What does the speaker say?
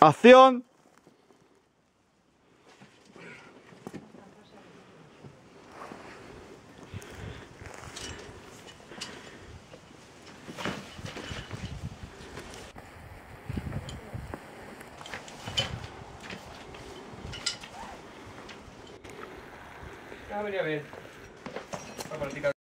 Acción. A ver.